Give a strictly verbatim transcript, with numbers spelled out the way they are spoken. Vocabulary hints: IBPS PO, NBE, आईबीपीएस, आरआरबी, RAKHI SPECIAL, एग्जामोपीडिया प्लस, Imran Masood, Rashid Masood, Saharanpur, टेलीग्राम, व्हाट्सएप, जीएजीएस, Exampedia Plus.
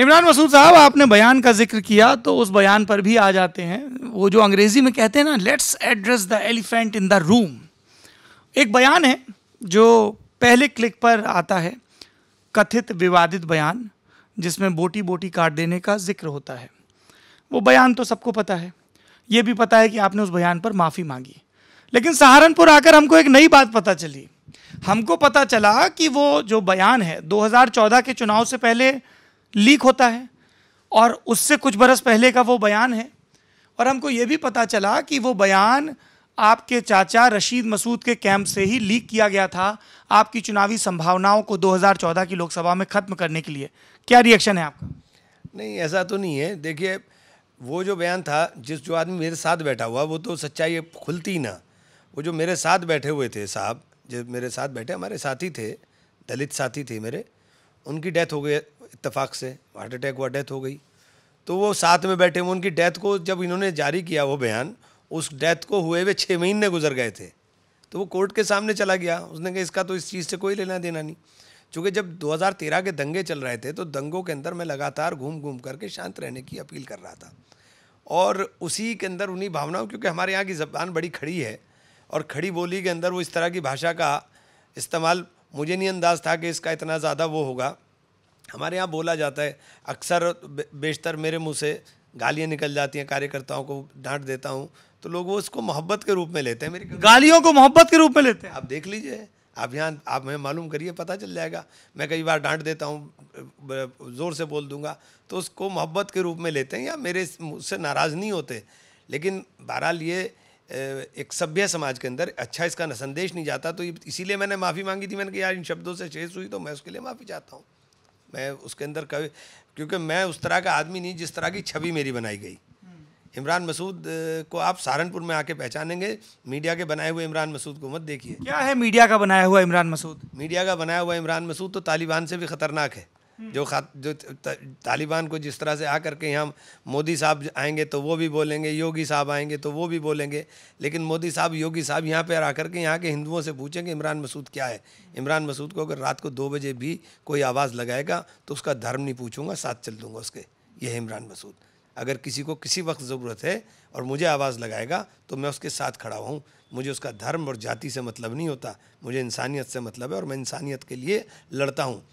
इमरान मसूद साहब, आपने बयान का जिक्र किया तो उस बयान पर भी आ जाते हैं। वो जो अंग्रेज़ी में कहते हैं ना, let's address the elephant in the room, एक बयान है जो पहले क्लिक पर आता है, कथित विवादित बयान जिसमें बोटी बोटी काट देने का जिक्र होता है। वो बयान तो सबको पता है, ये भी पता है कि आपने उस बयान पर माफ़ी मांगी, लेकिन सहारनपुर आकर हमको एक नई बात पता चली। हमको पता चला कि वो जो बयान है दो हज़ार चौदह के चुनाव से पहले लीक होता है और उससे कुछ बरस पहले का वो बयान है, और हमको ये भी पता चला कि वो बयान आपके चाचा रशीद मसूद के कैंप से ही लीक किया गया था, आपकी चुनावी संभावनाओं को दो हज़ार चौदह की लोकसभा में ख़त्म करने के लिए। क्या रिएक्शन है आपका? नहीं, ऐसा तो नहीं है। देखिए, वो जो बयान था, जिस जो आदमी मेरे साथ बैठा हुआ, वो तो सच्चाई खुलती ही ना। वो जो मेरे साथ बैठे हुए थे साहब, जो मेरे साथ बैठे, हमारे साथी थे, दलित साथी थे मेरे, उनकी डेथ हो गई इत्तेफाक से, हार्ट अटैक हुआ, डेथ हो गई। तो वो साथ में बैठे हुए, उनकी डेथ को जब इन्होंने जारी किया वो बयान, उस डेथ को हुए हुए छः महीने गुजर गए थे। तो वो कोर्ट के सामने चला गया, उसने कहा इसका तो इस चीज़ से कोई लेना देना नहीं। चूँकि जब दो हज़ार तेरह के दंगे चल रहे थे तो दंगों के अंदर मैं लगातार घूम घूम करके शांत रहने की अपील कर रहा था, और उसी के अंदर उन्हीं भावनाओं, क्योंकि हमारे यहाँ की ज़बान बड़ी खड़ी है और खड़ी बोली के अंदर वो इस तरह की भाषा का इस्तेमाल, मुझे नहीं अंदाज़ था कि इसका इतना ज़्यादा वो होगा। हमारे यहाँ बोला जाता है अक्सर, बेशतर मेरे मुंह से गालियाँ निकल जाती हैं, कार्यकर्ताओं को डांट देता हूँ तो लोग वो इसको मोहब्बत के रूप में लेते हैं, मेरी गालियों को मोहब्बत के रूप में लेते हैं। आप देख लीजिए, आप यहाँ आप हमें मालूम करिए, पता चल जाएगा। मैं कई बार डांट देता हूँ, ज़ोर से बोल दूँगा, तो उसको मोहब्बत के रूप में लेते हैं या मेरे मुझसे नाराज़ नहीं होते। लेकिन बहरहाल ये एक सभ्य समाज के अंदर अच्छा इसका संदेश नहीं जाता, तो इसीलिए मैंने माफ़ी मांगी थी। मैंने कहा यार इन शब्दों से शेष हुई तो मैं उसके लिए माफ़ी चाहता हूँ। मैं उसके अंदर कभी, क्योंकि मैं उस तरह का आदमी नहीं जिस तरह की छवि मेरी बनाई गई। इमरान मसूद को आप सहारनपुर में आके पहचानेंगे, मीडिया के बनाए हुए इमरान मसूद को मत देखिए। क्या है मीडिया का बनाया हुआ इमरान मसूद? मीडिया का बनाया हुआ इमरान मसूद तो तालिबान से भी ख़तरनाक है। जो जो तालिबान को जिस तरह से आ करके यहाँ मोदी साहब आएंगे तो वो भी बोलेंगे, योगी साहब आएंगे तो वो भी बोलेंगे, लेकिन मोदी साहब योगी साहब यहाँ पर आ करके यहाँ के हिंदुओं से पूछेंगे इमरान मसूद क्या है। इमरान मसूद को अगर रात को दो बजे भी कोई आवाज़ लगाएगा तो उसका धर्म नहीं पूछूंगा, साथ चल दूंगा उसके। ये है इमरान मसूद। अगर किसी को किसी वक्त ज़रूरत है और मुझे आवाज़ लगाएगा तो मैं उसके साथ खड़ा हूँ। मुझे उसका धर्म और जाति से मतलब नहीं होता, मुझे इंसानियत से मतलब है और मैं इंसानियत के लिए लड़ता हूँ।